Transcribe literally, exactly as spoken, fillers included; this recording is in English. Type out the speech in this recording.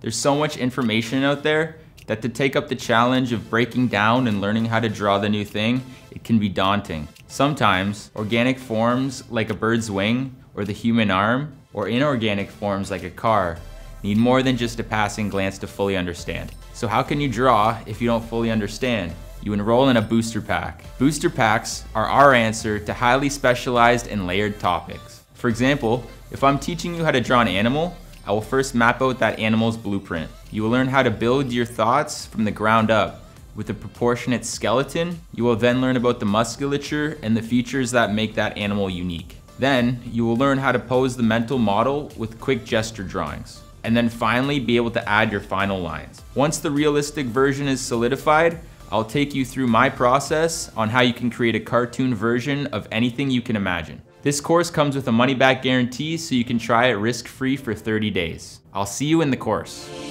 There's so much information out there that to take up the challenge of breaking down and learning how to draw the new thing, it can be daunting. Sometimes organic forms like a bird's wing or the human arm, or inorganic forms like a car, need more than just a passing glance to fully understand. So how can you draw if you don't fully understand? You enroll in a booster pack. Booster packs are our answer to highly specialized and layered topics. For example, if I'm teaching you how to draw an animal, I will first map out that animal's blueprint. You will learn how to build your thoughts from the ground up with a proportionate skeleton. You will then learn about the musculature and the features that make that animal unique. Then you will learn how to pose the mental model with quick gesture drawings, and then finally be able to add your final lines. Once the realistic version is solidified, I'll take you through my process on how you can create a cartoon version of anything you can imagine. This course comes with a money-back guarantee, so you can try it risk-free for thirty days. I'll see you in the course.